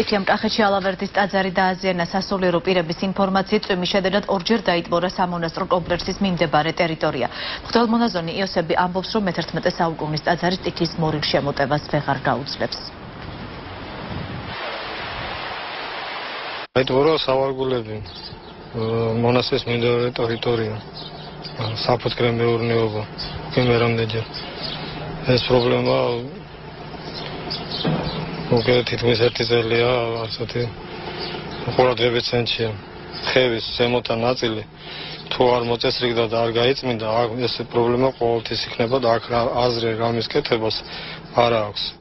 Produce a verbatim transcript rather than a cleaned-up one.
Იქნებ კახეთში ალავერდის ტაძარი დააზიანა სასულიერო პირების ინფორმაციით წვიმის შედეგად ორჯერ დაიტბორა სამონასტრო კომპლექსის მიმდებარე ტერიტორია. Მღვდელმონაზონი იოსები ამბობს, რომ მეთერთმეტე საუკუნის ტაძარი ტიქის მორიგ შემოტევას ვეღარ გაუძლებს. Დაიტბორა სავარგულები მონასტრის მიმდებარე ტერიტორია. Საფუძვლიანი მეურნეობა კიდევ რამდენჯერ. ეს პრობლემა Because it was at the earlier, so the whole adventure, heavy, semotanazil, two or more districts that are guides me. The problem of all this is never dark as the Ramis Ketebos, Arax.